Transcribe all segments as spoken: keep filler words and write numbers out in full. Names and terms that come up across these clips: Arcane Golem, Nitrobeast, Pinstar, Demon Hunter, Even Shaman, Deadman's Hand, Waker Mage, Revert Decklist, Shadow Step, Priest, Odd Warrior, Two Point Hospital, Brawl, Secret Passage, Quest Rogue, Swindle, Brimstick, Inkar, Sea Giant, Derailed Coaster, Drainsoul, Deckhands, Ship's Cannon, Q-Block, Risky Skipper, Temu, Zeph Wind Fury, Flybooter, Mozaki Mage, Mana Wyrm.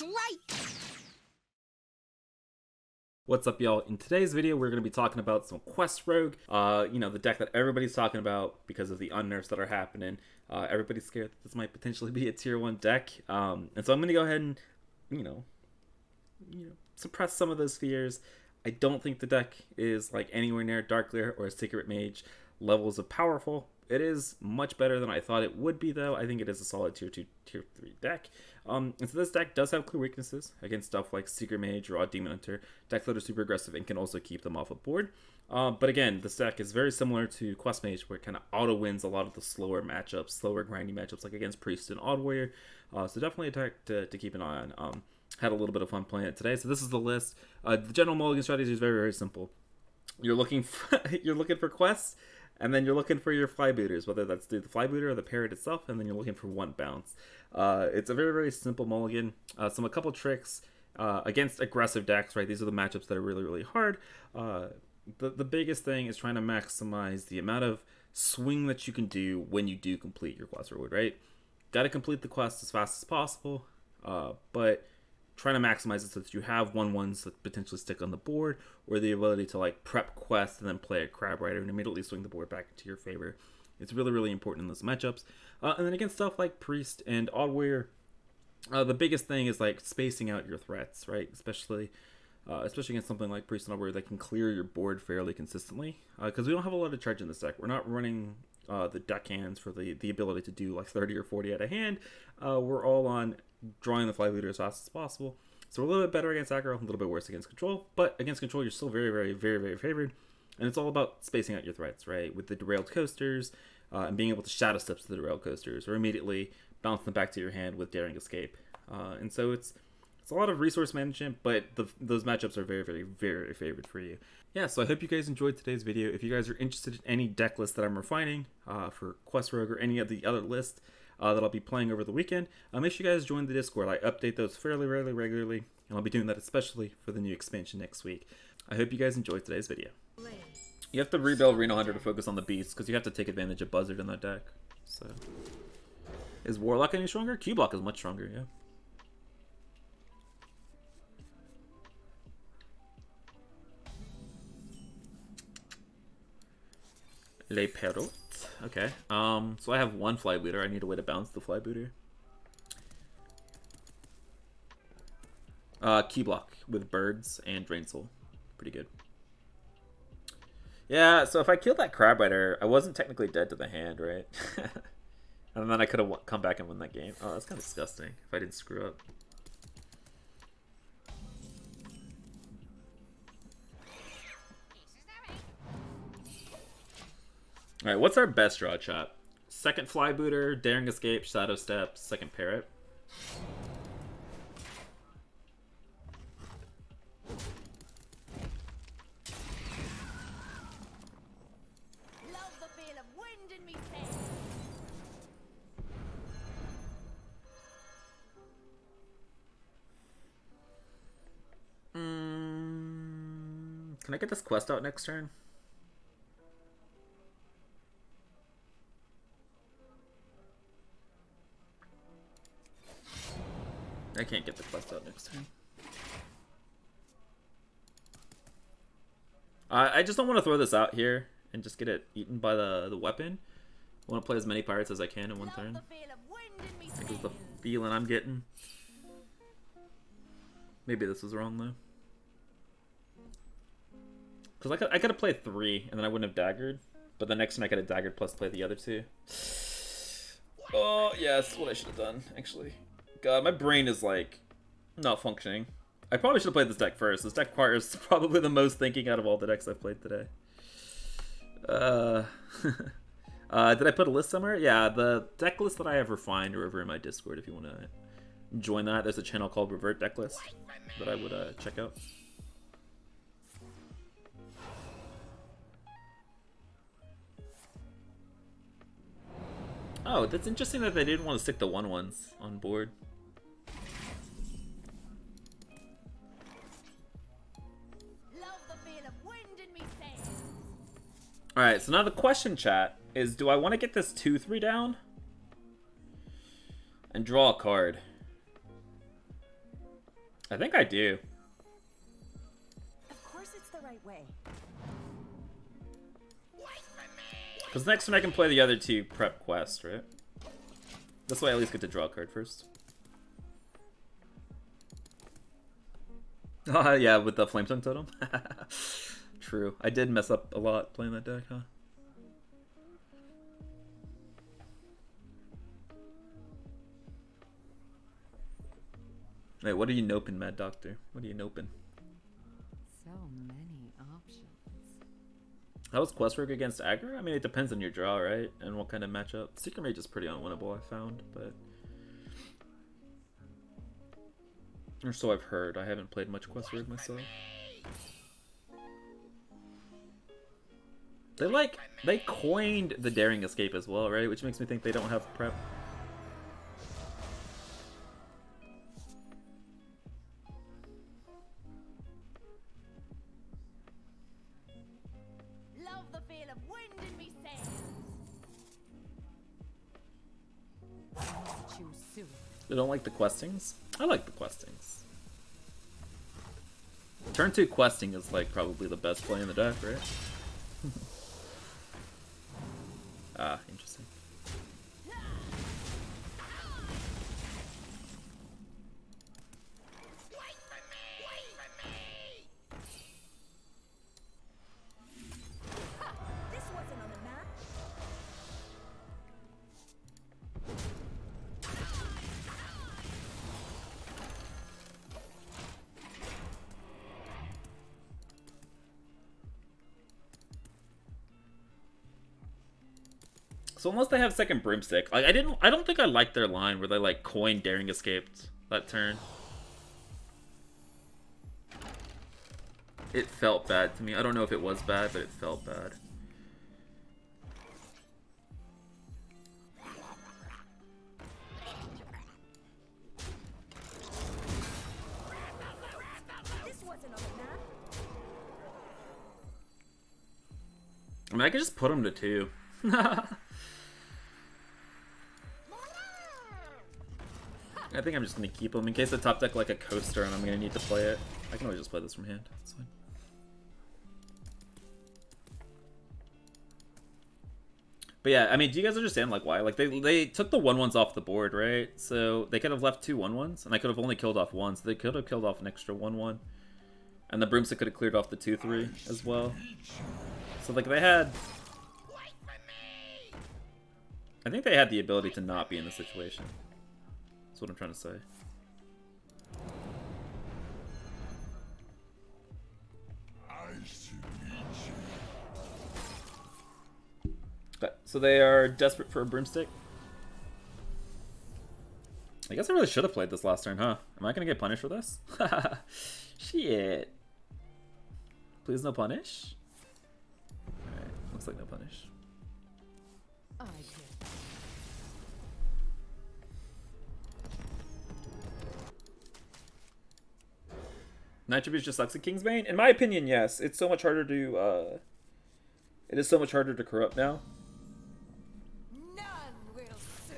That's right! What's up, y'all? In today's video, we're going to be talking about some Quest Rogue. Uh, you know, the deck that everybody's talking about because of the unnerfs that are happening. Uh, everybody's scared that this might potentially be a tier one deck. Um, and so I'm going to go ahead and, you know, you know, suppress some of those fears. I don't think the deck is like anywhere near Darklear or Secret Mage levels of powerful. It is much better than I thought it would be, though. I think it is a solid tier two, tier three deck. Um, and so this deck does have clear weaknesses against stuff like Secret Mage or Odd Demon Hunter, decks that are super aggressive and can also keep them off of board. Uh, but again, this deck is very similar to Quest Mage, where it kind of auto wins a lot of the slower matchups, slower grindy matchups, like against Priest and Odd Warrior. Uh, so definitely a deck to, to keep an eye on. Um, had a little bit of fun playing it today. So this is the list. Uh, the general mulligan strategy is very, very simple. You're looking for, you're looking for quests. And then you're looking for your Flybooters, whether that's through the Flybooter or the Parrot itself, and then you're looking for one bounce. Uh, it's a very, very simple mulligan. Uh, some a couple tricks uh, against aggressive decks, right? These are the matchups that are really, really hard. Uh, the, the biggest thing is trying to maximize the amount of swing that you can do when you do complete your quest reward, right? Got to complete the quest as fast as possible, uh, but trying to maximize it so that you have one ones that potentially stick on the board, or the ability to like prep quests and then play a Crab Rider and immediately swing the board back into your favor. It's really, really important in those matchups. Uh, and then against stuff like Priest and Odd Warrior, uh, the biggest thing is like spacing out your threats, right? Especially uh, especially against something like Priest and Odd Warrior that can clear your board fairly consistently. Because uh, we don't have a lot of charge in this deck. We're not running uh, the Deckhands for the, the ability to do like thirty or forty out of hand. Uh, we're all on drawing the Flybooter as fast as possible. So we're a little bit better against aggro, a little bit worse against control, but against control you're still very, very, very, very favored, and it's all about spacing out your threats, right? With the Derailed Coasters, uh, and being able to Shadow Step to the Derailed Coasters, or immediately bounce them back to your hand with Daring Escape. Uh, and so it's it's a lot of resource management, but the, those matchups are very, very, very favored for you. Yeah, so I hope you guys enjoyed today's video. If you guys are interested in any deck list that I'm refining uh, for Quest Rogue or any of the other lists, Uh, that I'll be playing over the weekend, uh, make sure you guys join the Discord. I update those fairly fairly regularly, and I'll be doing that especially for the new expansion next week. I hope you guys enjoyed today's video. You have to rebuild Reno Hunter to focus on the Beast, because you have to take advantage of Buzzard in that deck. So, is Warlock any stronger? Q-Block is much stronger, yeah. Le Parrot. Okay, um, so I have one Flybooter. I need a way to bounce the Flybooter. Uh, Q-Block with Birds and Drainsoul. Pretty good. Yeah, so if I killed that Crab Rider, I wasn't technically dead to the hand, right? And then I could have come back and won that game. Oh, that's kind of disgusting if I didn't screw up. Alright, what's our best draw chop? Second Flybooter, Daring Escape, Shadow Step, second Parrot. Love the feel of wind in me face. Mm, can I get this quest out next turn? I can't get the quest out next time. Uh, I just don't want to throw this out here and just get it eaten by the, the weapon. I want to play as many pirates as I can in one turn. I think it's the feeling I'm getting. Maybe this was wrong, though. Because I could, I could have played three, and then I wouldn't have daggered. But the next turn I could have daggered plus play the other two. Oh, yeah, that's what I should have done, actually. God, my brain is like not functioning. I probably should have played this deck first. This deck requires probably the most thinking out of all the decks I've played today. Uh, uh, did I put a list somewhere? Yeah, the deck list that I have refined are over in my Discord if you want to join that. There's a channel called Revert Decklist that I would uh, check out. Oh, that's interesting that they didn't want to stick the one ones on board. Alright, so now the question, chat, is do I want to get this two three down? And draw a card. I think I do. Of course it's the right way. Because next time I can play the other two prep quests, right? This way I at least get to draw a card first. Oh, yeah, with the Flame Tongue Totem. True. I did mess up a lot playing that deck, huh? Wait, what are you noping, Mad Doctor? What are you noping? So many options. How is Quest Rogue against aggro? I mean, it depends on your draw, right? And what kind of matchup. Secret Mage is pretty unwinnable, I found, but... Or so I've heard. I haven't played much Quest Rogue myself. They like... They coined the Daring Escape as well, right? Which makes me think they don't have prep. They don't like the questings? I like the questings. Turn two questing is like probably the best play in the deck, right? Ah, interesting. So unless they have second Brimstick, like I didn't, I don't think I liked their line where they like coined Daring Escaped that turn. It felt bad to me. I don't know if it was bad, but it felt bad. I mean, I could just put them to two. I think I'm just gonna keep them in case I top deck like a coaster and I'm gonna need to play it. I can always just play this from hand. That's fine. But yeah, I mean, do you guys understand like why? Like they they took the one ones off the board, right? So they could have left two one ones, and I could have only killed off one. So they could have killed off an extra one one, and the Brimstick could have cleared off the two three as well. So like they had, I think they had the ability to not be in this situation. What I'm trying to say. But, so they are desperate for a Brimstick. I guess I really should have played this last turn, huh? Am I gonna get punished for this? Shit. Please no punish. Alright, looks like no punish. I Nitrobeast just sucks at Kingsbane? In my opinion, yes. It's so much harder to, uh... It is so much harder to corrupt now. None will survive.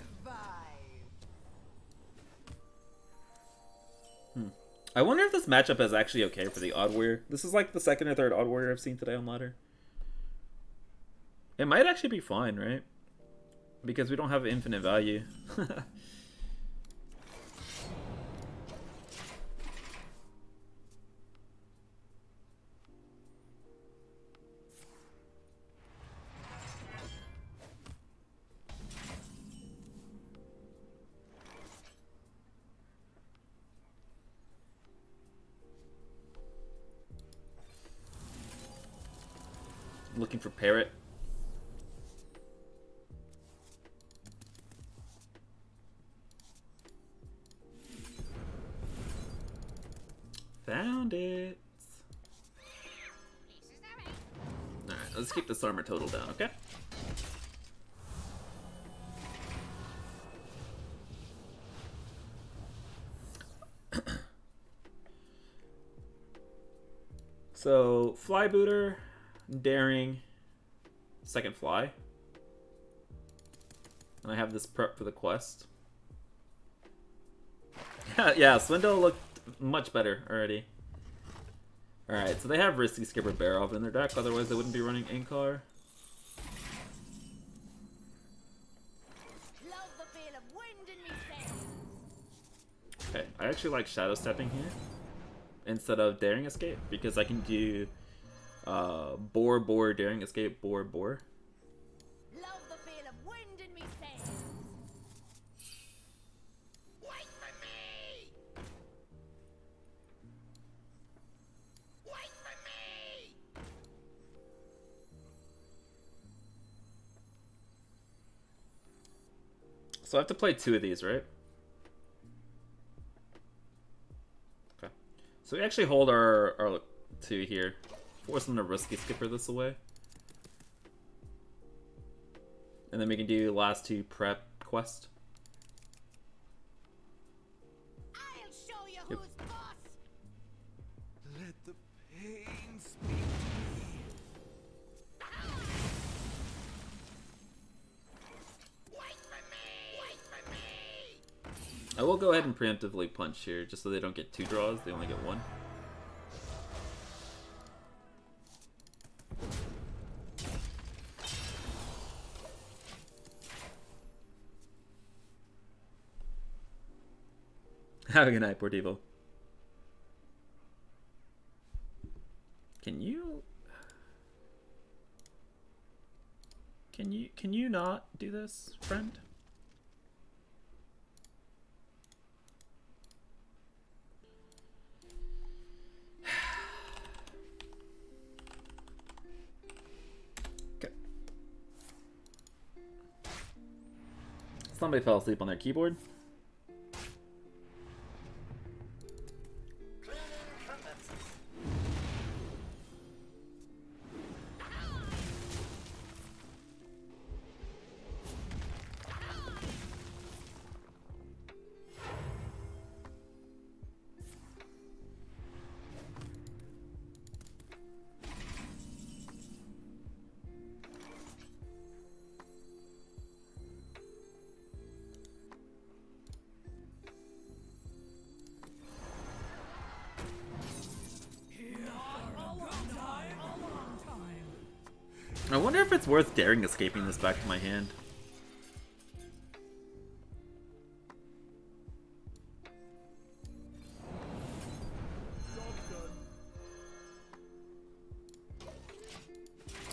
Hmm. I wonder if this matchup is actually okay for the Odd Warrior. This is like the second or third Odd Warrior I've seen today on ladder. It might actually be fine, right? Because we don't have infinite value. Looking for Parrot. Found it. Alright, let's keep this armor total down, okay? So, Flybooter. Daring, second fly, and I have this prep for the quest. Yeah, yeah, Swindle looked much better already. Alright, so they have Risky Skipper Barov in their deck, otherwise they wouldn't be running Inkar. Okay, I actually like Shadow Stepping here instead of Daring Escape, because I can do uh, Boar, Boar, Daring Escape, Boar, Boar. So I have to play two of these, right? Okay. So we actually hold our, our two here. Force them to Risky Skipper this away. And then we can do last two prep quest. I'll show you yep. who's boss. Let the pain speak. I will go ahead and preemptively punch here, just so they don't get two draws, they only get one. Have a good night, Portivo. Can you... Can you, can you not do this, friend? Somebody fell asleep on their keyboard. I wonder if it's worth Daring Escaping this back to my hand.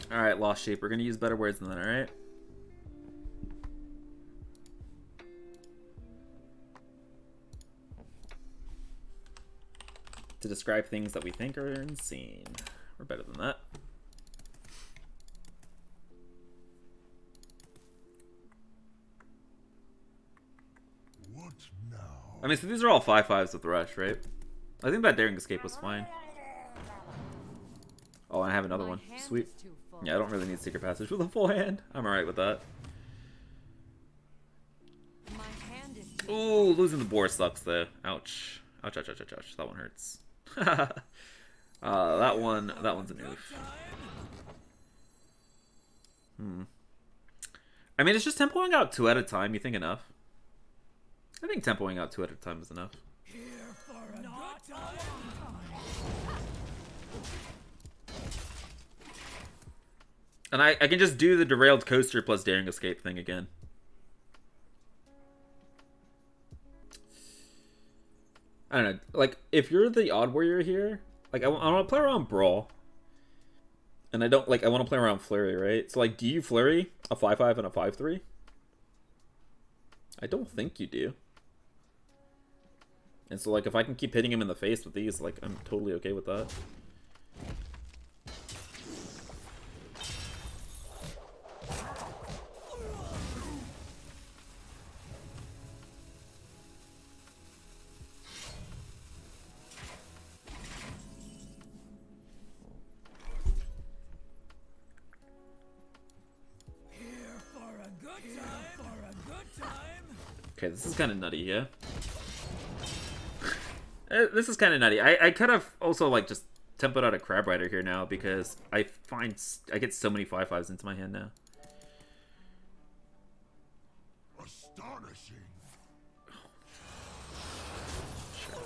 Alright, Lost Shape. We're gonna use better words than that, alright? To describe things that we think are insane. We're better than that. I mean, so these are all five fives with Rush, right? I think that Daring Escape was fine. Oh, and I have another one. Sweet. Yeah, I don't really need Secret Passage with a full hand. I'm alright with that. Ooh, losing the boar sucks, though. Ouch. Ouch, ouch, ouch, ouch, ouch. That one hurts. uh, that one, that one's an oof. Hmm. I mean, it's just tempoing out two at a time. You think enough? I think tempoing out two at a time is enough. Here for a Not good time. And I, I can just do the Derailed Coaster plus Daring Escape thing again. I don't know. Like, if you're the Odd Warrior here, like, I, I want to play around Brawl. And I don't, like, I want to play around Flurry, right? So, like, do you Flurry a five five and a five three? I don't think you do. And so, like, if I can keep hitting him in the face with these, like, I'm totally okay with that. Okay, this is kind of nutty, yeah? This is kind of nutty. I, I kind of also, like, just tempoed out a Crab Rider here now because I find... I get so many five fives into my hand now. Astonishing. Sure.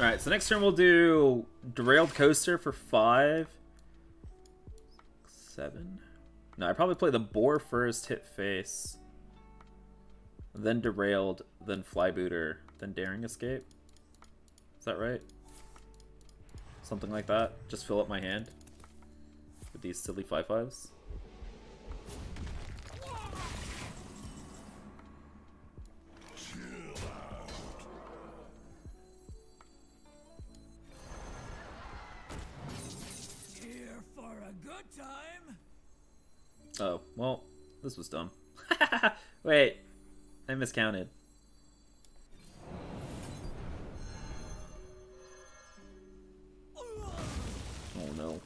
Alright, so next turn we'll do Derailed Coaster for five. Seven? No, I probably play the boar first, hit face. Then Derailed, then Flybooter, then Daring Escape. Is that right? Something like that. Just fill up my hand with these silly five fives. Oh, well, this was dumb. Wait, I miscounted. Oh no.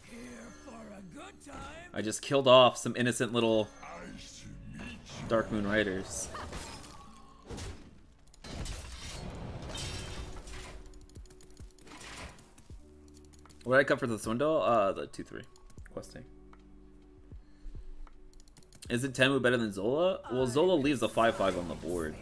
I just killed off some innocent little Dark Moon Riders. What did I cut for the Swindle? Uh, the two three. Questing. Isn't Temu better than Zola? Well, Zola leaves a five five on the board.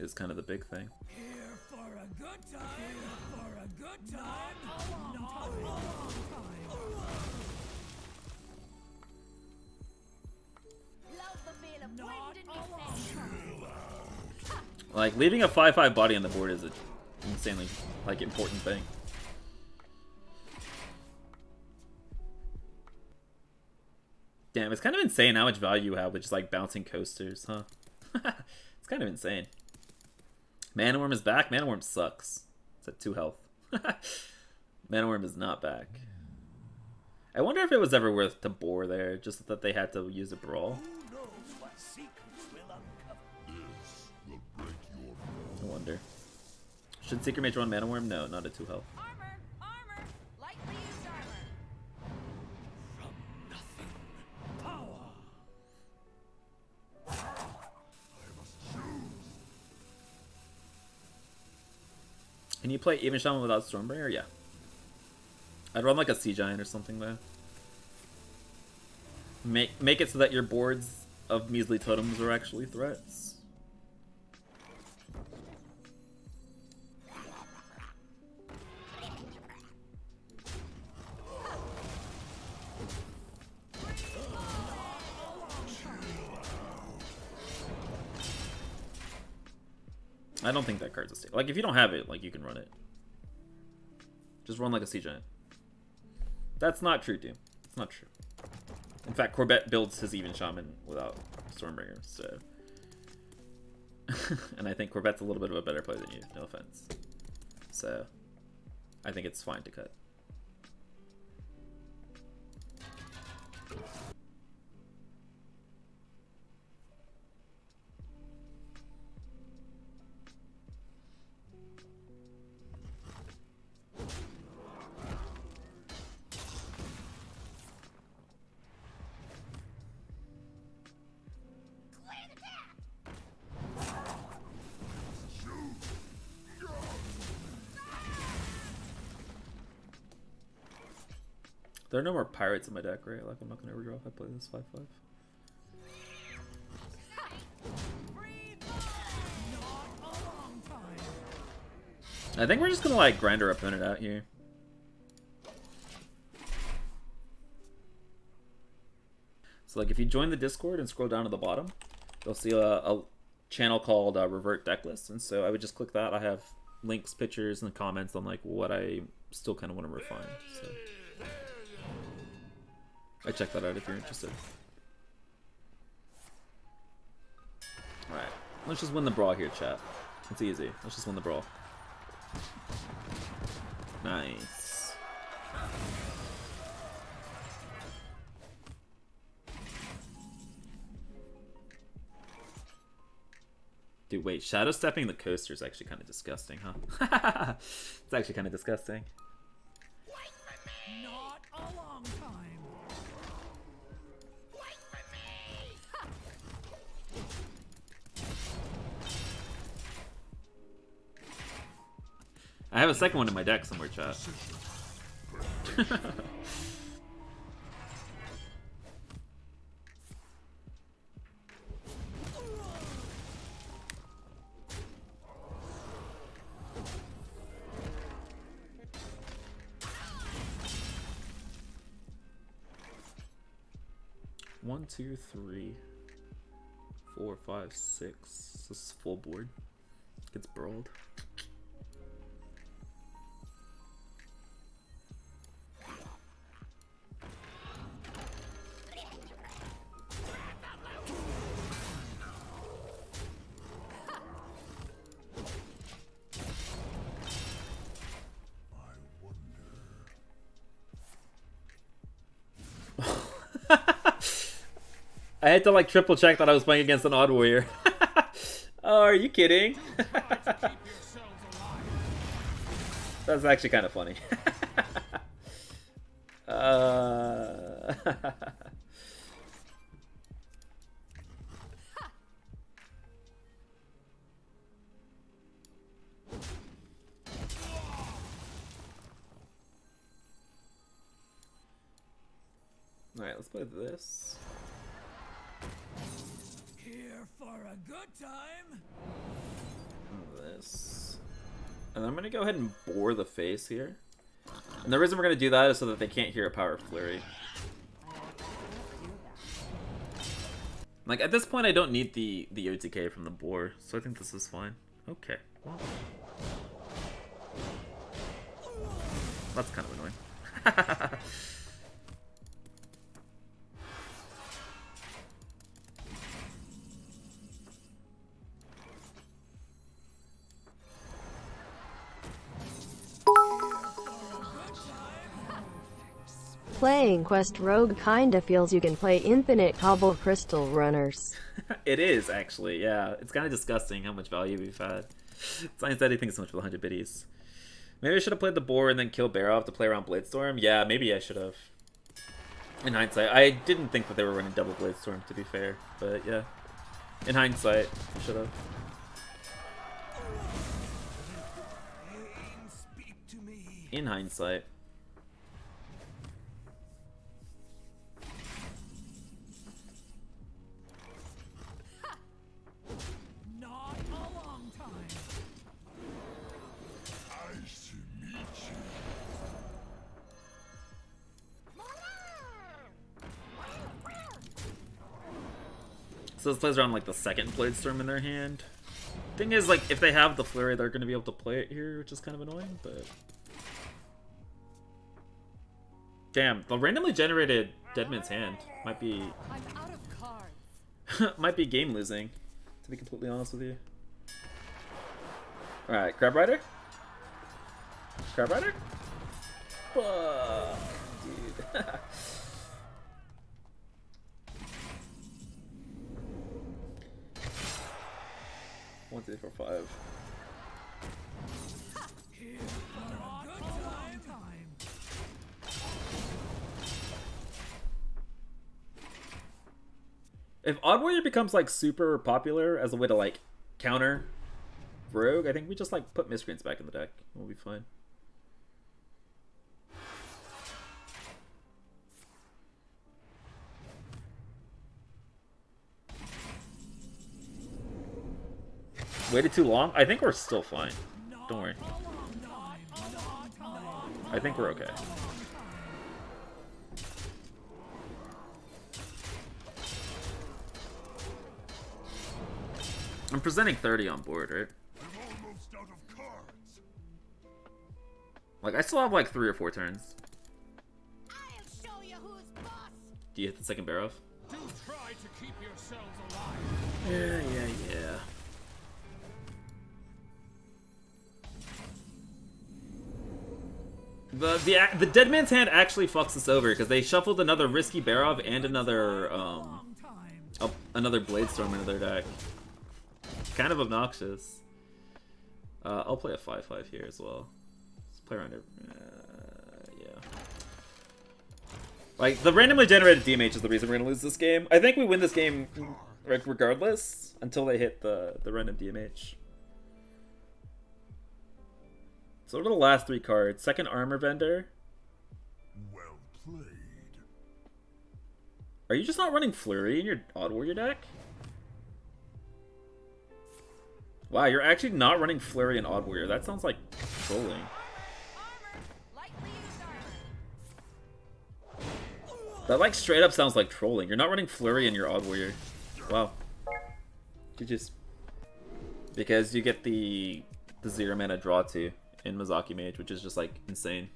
Is kind of the big thing. Here for a good time. For a good time. Not long, long time. Love the feel of wind in your face. Like, leaving a five five body on the board is an insanely, like, important thing. Damn, it's kind of insane how much value you have with just, like, bouncing coasters, huh? It's kind of insane. Mana Wyrm is back? Mana Wyrm sucks. It's at two health. Mana Wyrm is not back. I wonder if it was ever worth to bore there, just that they had to use a brawl. Wonder. Should Secret Mage run Mana Wyrm? No, not at two health. Armor, armor, lightly used armor. From nothing, power. I must choose. Can you play Even Shaman without Stormbringer? Yeah. I'd run like a Sea Giant or something though. Make make it so that your boards of measly totems are actually threats. I don't think that card's a stick. Like, if you don't have it, like, you can run it. Just run like a Sea Giant. That's not true, dude. It's not true. In fact, Corbett builds his Even Shaman without Stormbringer, so... and I think Corbett's a little bit of a better play than you, no offense. So, I think it's fine to cut. There are no more pirates in my deck, right? Like, I'm not gonna redraw if I play this five five. I think we're just gonna like grind our opponent out here. So like, if you join the Discord and scroll down to the bottom, you'll see a, a channel called uh, Revert Decklist, and so I would just click that. I have links, pictures, and comments on like what I still kind of want to refine. So. I check that out if you're interested. Alright, let's just win the brawl here, chat. It's easy. Let's just win the brawl. Nice. Dude, wait, shadow stepping the coaster is actually kind of disgusting, huh? It's actually kind of disgusting. I have a second one in my deck somewhere, chat. One, two, three, four, five, six. This is full board. Gets brawled. I had to like triple check that I was playing against an Odd Warrior. Oh, are you kidding? That's actually kind of funny. uh... All right, let's play this. For a good time. This. And I'm gonna go ahead and bore the face here. And the reason we're gonna do that is so that they can't hear a power flurry. Like at this point I don't need the, the O T K from the bore, so I think this is fine. Okay. That's kind of annoying. Playing Quest Rogue kinda feels you can play infinite cobble crystal runners. It is, actually, yeah. It's kinda disgusting how much value we've had. It's nice that he thinks so much for the hundred biddies. Maybe I should have played the boar and then kill Barov to play around Bladestorm. Yeah, maybe I should have. In hindsight, I didn't think that they were running double Bladestorm, to be fair. But yeah, in hindsight, I should have. In hindsight. So this plays around like the second Bladestorm in their hand. Thing is, like, if they have the Flurry, they're gonna be able to play it here, which is kind of annoying, but... Damn, the randomly generated Deadman's Hand might be... I'm out of cards. Might be game-losing, to be completely honest with you. Alright, Crab Rider? Crab Rider? Fuck, dude. One, two, three, four, five. If Odd Warrior becomes like super popular as a way to like counter Rogue, I think we just like put Miscreants back in the deck. We'll be fine. Waited too long? I think we're still fine. Don't worry. I think we're okay. I'm presenting thirty on board, right? I'm almost out of cards. Like, I still have like three or four turns. I'll show you who's boss. Do you hit the second Barov? Do try to keep yourselves alive. Yeah, yeah, yeah. The, the the Deadman's Hand actually fucks us over because they shuffled another Risky Barov and another um a, another Bladestorm into their deck. Kind of obnoxious. Uh, I'll play a five five here as well. Let's play around it. Uh, yeah. Like the randomly generated D M H is the reason we're gonna lose this game. I think we win this game regardless until they hit the the random D M H. So what are the last three cards? Second Armor Vendor. Well played. Are you just not running Flurry in your Odd Warrior deck? Wow, you're actually not running Flurry in Odd Warrior. That sounds like trolling. That like straight up sounds like trolling. You're not running Flurry in your Odd Warrior. Wow. You just... Because you get the the zero mana draw two in Mozaki Mage, which is just like insane.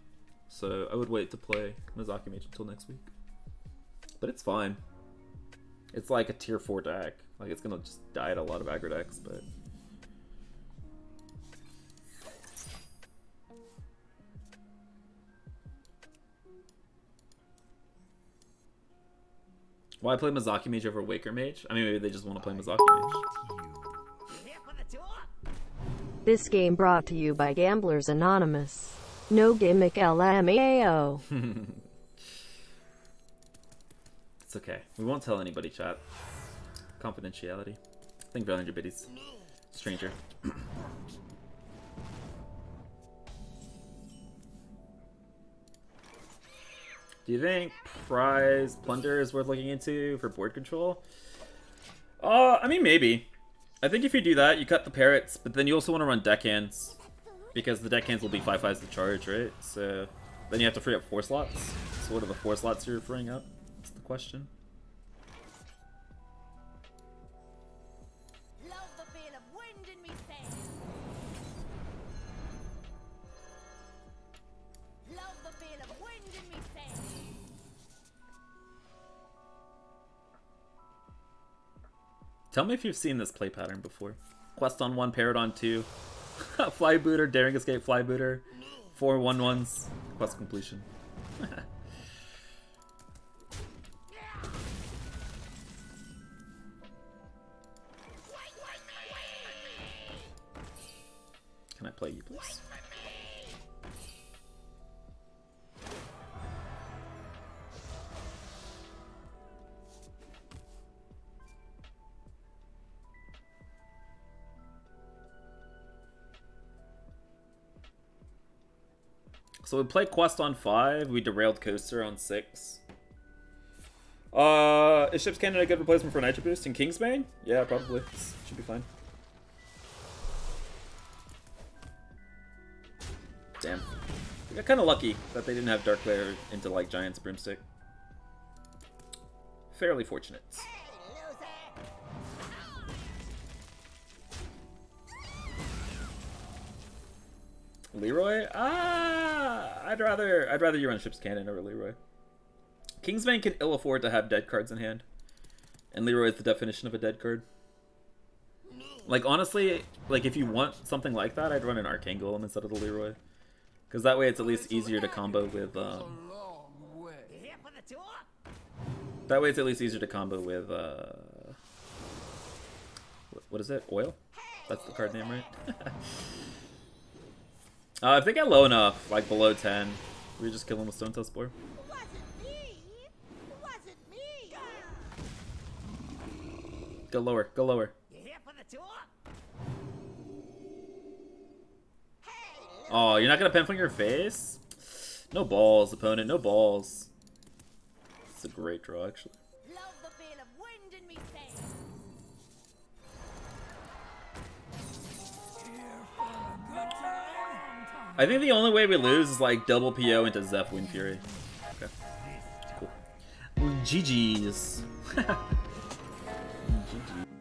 So I would wait to play Mozaki Mage until next week. But it's fine. It's like a tier four deck. Like it's gonna just die to a lot of aggro decks, but why play Mozaki Mage over Waker Mage? I mean, maybe they just want to play Mozaki Mage. This game brought to you by Gamblers Anonymous. No gimmick L M A O. It's okay. We won't tell anybody, chat. Confidentiality. I think value your biddies. Stranger. Do you think Prize Plunder is worth looking into for board control? Uh, I mean, maybe. I think if you do that, you cut the Parrots, but then you also want to run Deckhands, because the Deckhands will be five fives to charge, right? So then you have to free up four slots. So what are the four slots you're freeing up? That's the question. Tell me if you've seen this play pattern before. Quest on one, Parrot on two. Flybooter, Daring Escape, Flybooter. Four one ones. Quest completion. Can I play you, please? So we play Quest on five, we Derailed Coaster on six. Uh, is Ship's Cannon a good replacement for Nitro Boost in Kingsbane? Yeah, probably. Should be fine. Damn. We got kind of lucky that they didn't have Darklear into like Giant's Brimstick. Fairly fortunate. Leroy? Ah, I'd rather I'd rather you run Ship's Cannon over Leroy. Kingsbane can ill afford to have dead cards in hand, and Leroy is the definition of a dead card. Like honestly, like if you want something like that, I'd run an Arcane Golem instead of the Leroy, because that way it's at least easier to combo with. Um, that way it's at least easier to combo with. Uh, what is it? Oil? That's the card name, right? Uh, if they get low enough, like below ten, we just kill them with Stone Tail Spore. Go lower, go lower. Oh, you're not gonna pinpoint your face? No balls, opponent, no balls. It's a great draw, actually. I think the only way we lose is like double P O into Zeph Wind Fury. Okay. Cool. G G's. G G.